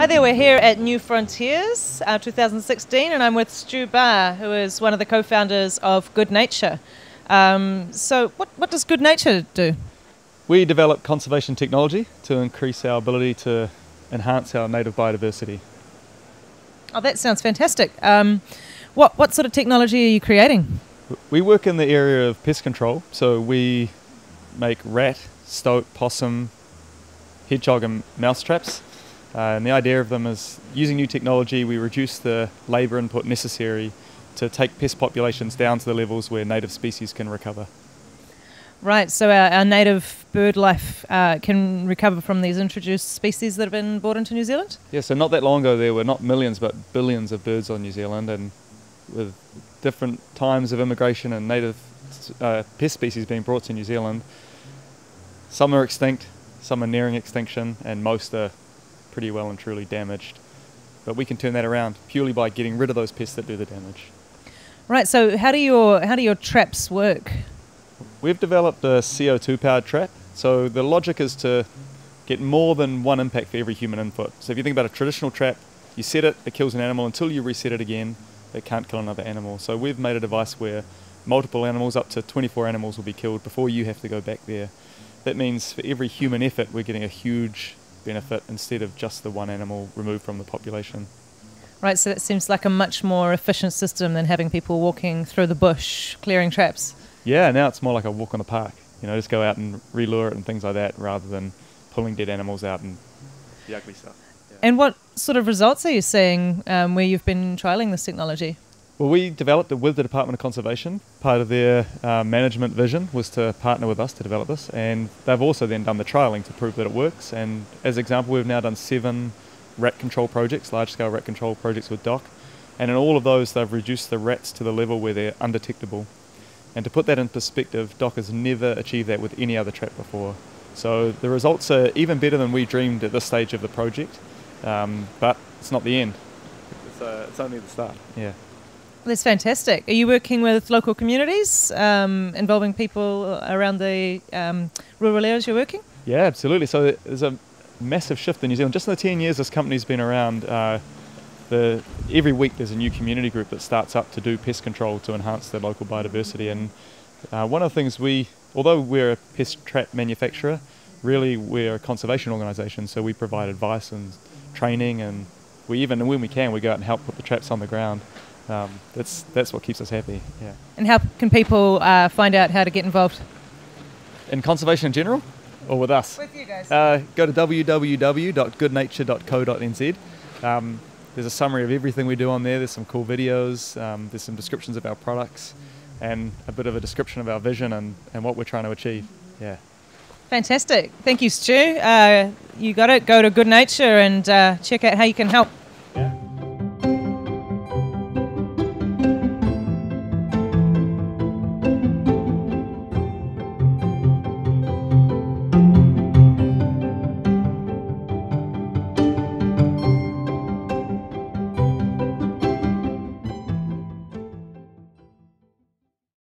Hi there, we're here at New Frontiers 2016, and I'm with Stu Barr, who is one of the co-founders of Good Nature. So what does Good Nature do? We develop conservation technology to increase our ability to enhance our native biodiversity. Oh, that sounds fantastic. What sort of technology are you creating? We work in the area of pest control, so we make rat, stoat, possum, hedgehog and mouse traps. And the idea of them is, using new technology, we reduce the labour input necessary to take pest populations down to the levels where native species can recover. Right, so our native bird life can recover from these introduced species that have been brought into New Zealand? Yeah, so not that long ago there were not millions but billions of birds on New Zealand, and with different times of immigration and native pest species being brought to New Zealand, some are extinct, some are nearing extinction, and most are pretty well and truly damaged. But we can turn that around purely by getting rid of those pests that do the damage. Right, so how do your traps work? We've developed a CO2 powered trap. So the logic is to get more than one impact for every human input. So if you think about a traditional trap, you set it, it kills an animal. Until you reset it again, it can't kill another animal. So we've made a device where multiple animals, up to 24 animals, will be killed before you have to go back there. That means for every human effort, we're getting a huge benefit instead of just the one animal removed from the population. Right, so that seems like a much more efficient system than having people walking through the bush, clearing traps. Yeah, now it's more like a walk in the park. You know, just go out and relure it and things like that, rather than pulling dead animals out and the ugly stuff. Yeah. And what sort of results are you seeing where you've been trialling this technology? Well, we developed it with the Department of Conservation. Part of their management vision was to partner with us to develop this, and they've also then done the trialling to prove that it works. And as an example, we've now done 7 rat control projects, large-scale rat control projects with DOC, and in all of those they've reduced the rats to the level where they're undetectable. And to put that in perspective, DOC has never achieved that with any other trap before. So the results are even better than we dreamed at this stage of the project, but it's not the end. It's only the start, yeah. That's fantastic. Are you working with local communities, involving people around the rural areas you're working? Yeah, absolutely. So there's a massive shift in New Zealand. Just in the 10 years this company's been around, every week there's a new community group that starts up to do pest control to enhance their local biodiversity. And one of the things although we're a pest trap manufacturer, really we're a conservation organisation, so we provide advice and training, and we even, when we can, we go out and help put the traps on the ground. That's what keeps us happy. Yeah. And how can people find out how to get involved? In conservation in general, or with us? With you guys. Go to www.goodnature.co.nz. There's a summary of everything we do on there. There's some cool videos. There's some descriptions of our products, and a bit of a description of our vision and what we're trying to achieve. Yeah. Fantastic. Thank you, Stu. You got it. Go to Good Nature and check out how you can help.